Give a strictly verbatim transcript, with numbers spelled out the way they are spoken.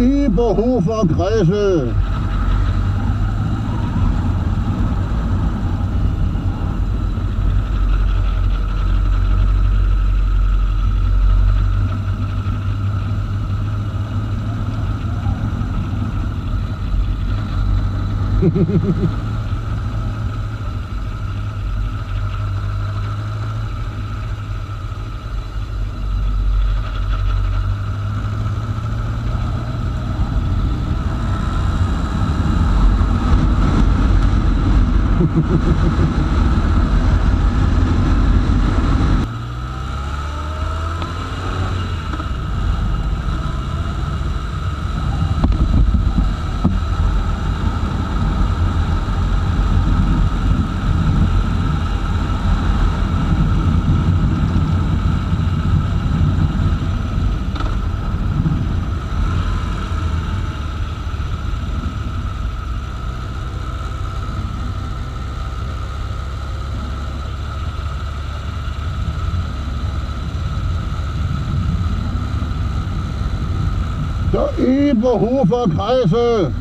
Eberhofer Kreisel. Der Eberhofer Kreisel.